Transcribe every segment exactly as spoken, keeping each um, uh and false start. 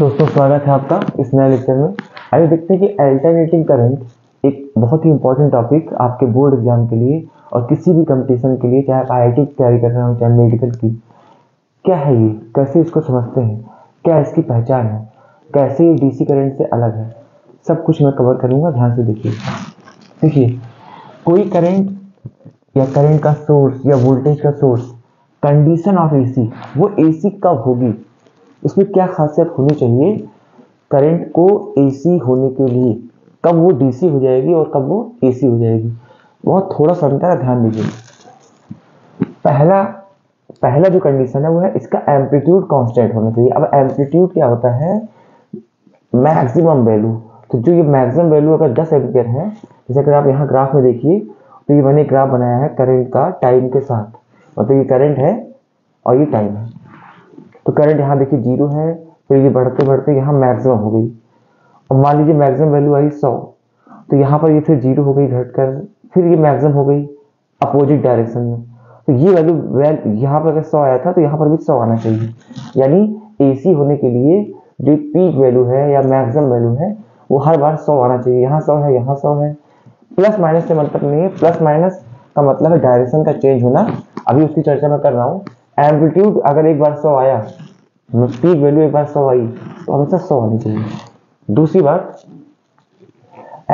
दोस्तों स्वागत है आपका इस नए लेक्चर में। आइए देखते हैं कि अल्टरनेटिंग करंट एक बहुत ही इंपॉर्टेंट टॉपिक आपके बोर्ड एग्जाम के लिए और किसी भी कंपटीशन के लिए, चाहे आप आई आई टी की तैयारी कर रहे हो चाहे मेडिकल की। क्या है ये, कैसे इसको समझते हैं, क्या इसकी पहचान है, कैसे ये डीसी करंट से अलग है, सब कुछ मैं कवर करूँगा। ध्यान से देखिए। देखिए कोई करंट या करंट का सोर्स या वोल्टेज का सोर्स, कंडीशन ऑफ एसी, वो एसी कब होगी, इसमें क्या खासियत होनी चाहिए करंट को एसी होने के लिए, कब वो डीसी हो जाएगी और कब वो एसी हो जाएगी। बहुत थोड़ा सा अंतर है, ध्यान दीजिए। पहला पहला जो कंडीशन है वो है इसका एम्पलीट्यूड कांस्टेंट होना चाहिए। अब एम्पलीट्यूड क्या होता है, मैक्सिमम वैल्यू। तो जो ये मैक्सिमम वैल्यू अगर दस एम्पियर है, जैसे अगर आप यहाँ ग्राफ में देखिए तो ये मैंने ग्राफ बनाया है करंट का टाइम के साथ, मतलब ये करंट है और ये टाइम है। तो करंट यहाँ देखिए जीरो है, फिर ये बढ़ते बढ़ते यहाँ मैक्सिमम हो गई और मान लीजिए मैक्सिमम वैल्यू आई सौ, तो यहाँ पर ये फिर जीरो हो गई घटकर, फिर ये मैक्सिमम हो गई अपोजिट डायरेक्शन में। तो ये वैल्यू वैल्यू यहाँ पर अगर सौ आया था तो यहाँ पर भी सौ आना चाहिए। यानी एसी होने के लिए जो पीक वैल्यू है या मैक्सिमम वैल्यू है वो हर बार सौ आना चाहिए। यहाँ सौ है, यहाँ सौ है। प्लस माइनस से मतलब नहीं है, प्लस माइनस का मतलब है डायरेक्शन का चेंज होना। अभी उसकी चर्चा मैं कर रहा हूँ। एम्पलीट्यूड अगर एक बार सौ आया, पीक वैल्यू एक बार सौ आई, तो हमेशा सौ आनी चाहिए। दूसरी बात,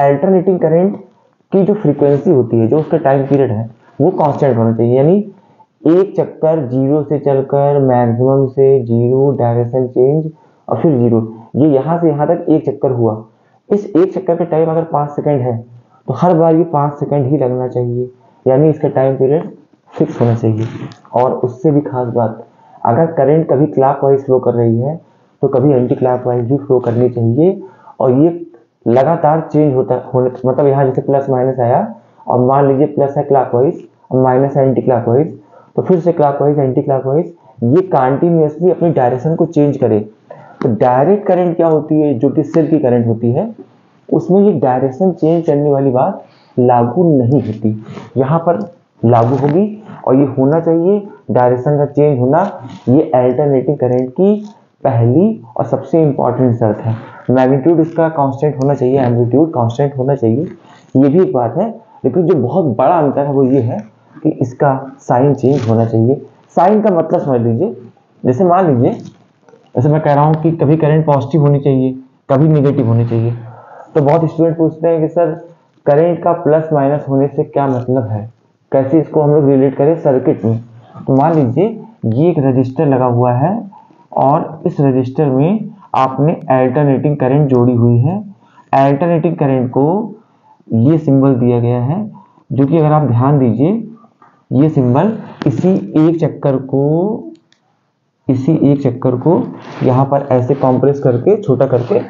अल्टरनेटिंग करंट की जो फ्रीक्वेंसी होती है, जो उसका टाइम पीरियड है, वो कांस्टेंट होना चाहिए। यानी एक चक्कर जीरो से चलकर मैक्सिमम से जीरो, डायरेक्शन चेंज और फिर जीरो, ये यहाँ से यहाँ तक एक चक्कर हुआ। इस एक चक्कर का टाइम अगर पाँच सेकेंड है तो हर बार ये पाँच सेकेंड ही लगना चाहिए। यानी इसका टाइम पीरियड फिक्स होना चाहिए। और उससे भी खास बात, अगर करंट कभी क्लॉकवाइज फ्लो कर रही है तो कभी एंटी क्लॉकवाइज भी फ्लो करनी चाहिए। और ये लगातार चेंज होता होने, मतलब यहाँ जैसे प्लस माइनस आया और मान लीजिए प्लस है क्लॉकवाइज और माइनस है एंटी क्लॉकवाइज, तो फिर से क्लॉकवाइज एंटी क्लॉकवाइज, ये कंटिन्यूसली अपनी डायरेक्शन को चेंज करे। तो डायरेक्ट करंट क्या होती है, जो कि सिर्फ की करंट होती है, उसमें ये डायरेक्शन चेंज करने वाली बात लागू नहीं होती, यहाँ पर लागू होगी। और ये होना चाहिए डायरेक्शन का चेंज होना, ये अल्टरनेटिंग करंट की पहली और सबसे इम्पॉर्टेंट शर्त है। मैग्नीट्यूड इसका कांस्टेंट होना चाहिए, एम्पलीट्यूड कांस्टेंट होना चाहिए, ये भी एक बात है। लेकिन जो बहुत बड़ा अंतर है वो ये है कि इसका साइन चेंज होना चाहिए। साइन का मतलब समझ लीजिए, जैसे मान लीजिए, जैसे मैं कह रहा हूँ कि कभी करंट पॉजिटिव होनी चाहिए, कभी निगेटिव होनी चाहिए। तो बहुत स्टूडेंट पूछते हैं कि सर करंट का प्लस माइनस होने से क्या मतलब है, कैसे इसको हम लोग रिलेट करें सर्किट में। तो मान लीजिए ये एक रजिस्टर लगा हुआ है और इस रजिस्टर में आपने अल्टरनेटिंग करंट जोड़ी हुई है। अल्टरनेटिंग करंट को ये सिंबल दिया गया है, जो कि अगर आप ध्यान दीजिए ये सिंबल इसी एक चक्कर को इसी एक चक्कर को यहाँ पर ऐसे कॉम्प्रेस करके, छोटा करके,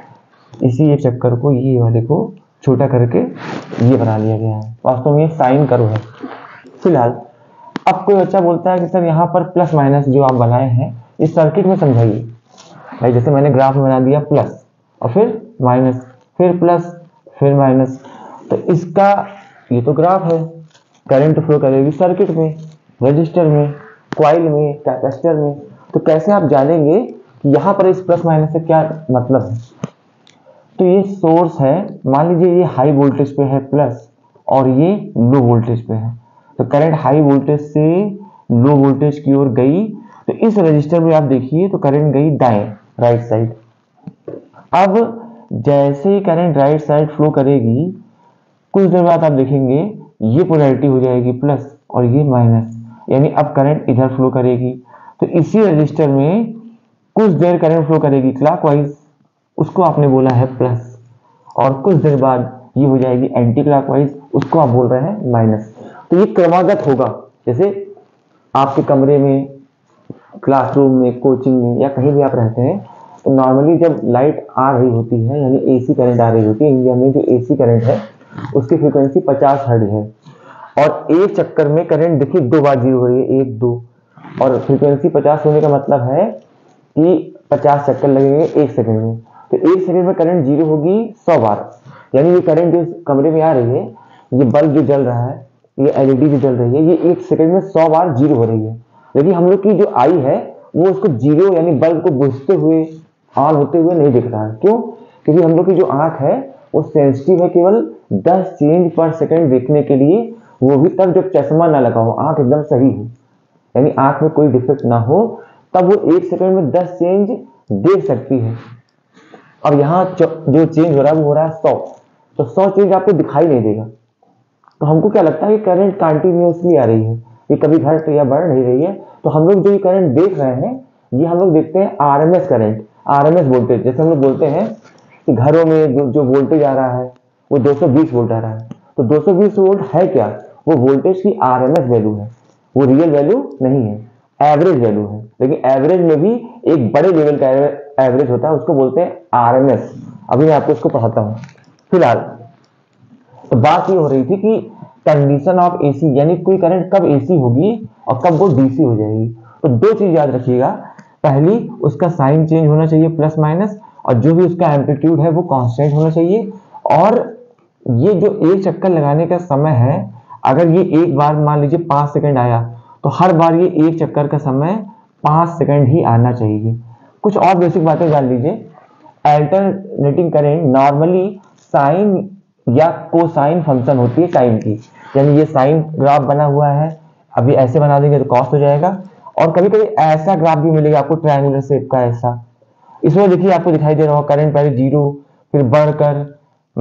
इसी एक चक्कर को, ये वाले को छोटा करके ये बना लिया गया है। वास्तव में ये साइन कर्व है। फिलहाल अब कोई बच्चा बोलता है कि सर यहाँ पर प्लस माइनस जो आप बनाए हैं इस सर्किट में समझाइए। भाई जैसे मैंने ग्राफ में बना दिया प्लस और फिर माइनस, फिर प्लस, फिर माइनस, तो इसका ये तो ग्राफ है। करंट फ्लो करेगी सर्किट में, रजिस्टर में, कॉइल में, कैपेसिटर में। तो कैसे आप जानेंगे कि यहाँ पर इस प्लस माइनस से क्या मतलब है। तो ये सोर्स है, मान लीजिए ये हाई वोल्टेज पे है प्लस और ये लो वोल्टेज पे है। तो करंट हाई वोल्टेज से लो वोल्टेज की ओर गई, तो इस रजिस्टर में आप देखिए तो करंट गई दाएं, राइट साइड। अब जैसे ही करंट राइट साइड फ्लो करेगी, कुछ देर बाद आप देखेंगे ये पोलैरिटी हो जाएगी प्लस और ये माइनस, यानी अब करंट इधर फ्लो करेगी। तो इसी रजिस्टर में कुछ देर करंट फ्लो करेगी क्लॉकवाइज, उसको आपने बोला है प्लस, और कुछ देर बाद ये हो जाएगी एंटी क्लॉकवाइज, उसको आप बोल रहे हैं माइनस। तो ये क्रमागत होगा। जैसे आपके कमरे में, क्लासरूम में, कोचिंग में या कहीं भी आप रहते हैं, तो नॉर्मली जब लाइट आ रही होती है, यानी एसी करंट आ रही होती है, इंडिया में जो एसी करंट है उसकी फ्रीक्वेंसी पचास हर्ट्ज है, और एक चक्कर में करंट देखिए दो बार जीरो हो रही है, एक दो। और फ्रीक्वेंसी पचास होने का मतलब है कि पचास चक्कर लगेंगे एक सेकेंड में। तो एक सेकेंड में करंट जीरो होगी सौ बार। यानी ये करंट जो कमरे में आ रही है, ये बल्ब जो जल रहा है, ये एलईडी जो जल रही है, ये एक सेकेंड में सौ बार जीरो हो रही है। लेकिन हम लोग की जो आई है वो उसको जीरो, यानी बल्ब को बुझते हुए ऑन होते हुए नहीं दिख रहा। क्यों? क्योंकि हम लोग की जो आंख है वो सेंसिटिव है केवल दस चेंज पर सेकंड देखने के लिए, वो भी तब जब चश्मा ना लगा हो, आंख एकदम सही हो, यानी आंख में कोई डिफेक्ट ना हो, तब वो एक सेकंड में दस चेंज देख सकती है। और यहाँ जो चेंज हो रहा है वो हो रहा है सौ, तो सौ चेंज आपको दिखाई नहीं देगा। तो हमको क्या लगता है कि करंट कंटिन्यूअसली आ रही है, ये कभी घट या बढ़ नहीं रही है। तो हम लोग जो ये करंट देख रहे हैं ये हम लोग देखते हैं आरएमएस करंट, आरएमएस वोल्टेज। जैसे हम लोग बोलते हैं कि घरों में जो जो वोल्टेज आ रहा है वो दो सौ बीस वोल्ट आ रहा है, तो दो सौ बीस वोल्ट है क्या? वो वोल्टेज की आरएमएस वैल्यू है, वो रियल वैल्यू नहीं है, एवरेज वैल्यू है। लेकिन एवरेज में भी एक बड़े लेवल का एवरेज होता है, उसको बोलते हैं आरएमएस। अभी मैं आपको इसको पढ़ाता हूँ। फिलहाल तो बात ये हो रही थी कि कंडीशन ऑफ एसी, यानी कोई करंट कब एसी होगी और कब वो डीसी हो जाएगी। तो दो चीज याद रखिएगा, पहली उसका साइन चेंज होना चाहिए प्लस माइनस, और जो भी उसका एम्पलीट्यूड है वो कांस्टेंट होना चाहिए, और ये जो एक चक्कर लगाने का समय है, अगर ये एक बार मान लीजिए पाँच सेकंड आया तो हर बार ये एक चक्कर का समय पाँच सेकंड ही आना चाहिए। कुछ और बेसिक बातें जान लीजिए। अल्टरनेटिंग करेंट नॉर्मली साइन या कोसाइन फंक्शन होती है टाइम की, यानी ये साइन ग्राफ बना हुआ है, अभी ऐसे बना देंगे तो कॉस्ट हो जाएगा, और कभी कभी ऐसा ग्राफ भी मिलेगा आपको ट्रायंगुलर शेप का ऐसा। इसमें देखिए आपको दिखाई दे रहा होगा करंट पहले जीरो, फिर बढ़कर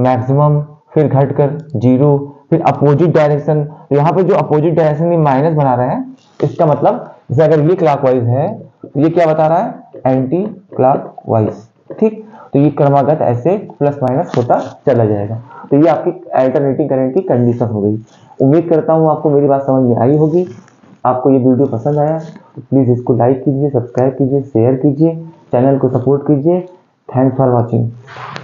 मैक्सिमम, फिर घटकर जीरो, फिर अपोजिट डायरेक्शन। तो यहाँ पे जो अपोजिट डायरेक्शन में माइनस बना रहे हैं, इसका मतलब जैसे अगर ये क्लॉकवाइज है तो ये क्या बता रहा है? Anti clockwise. ठीक, तो ये क्रमागत ऐसे प्लस माइनस होता चला जाएगा। तो ये आपकी अल्टरनेटिंग करंट की कंडीशन हो गई। उम्मीद करता हूँ आपको मेरी बात समझ में आई होगी। आपको ये वीडियो पसंद आया तो प्लीज़ इसको लाइक कीजिए, सब्सक्राइब कीजिए, शेयर कीजिए, चैनल को सपोर्ट कीजिए। Thanks for watching.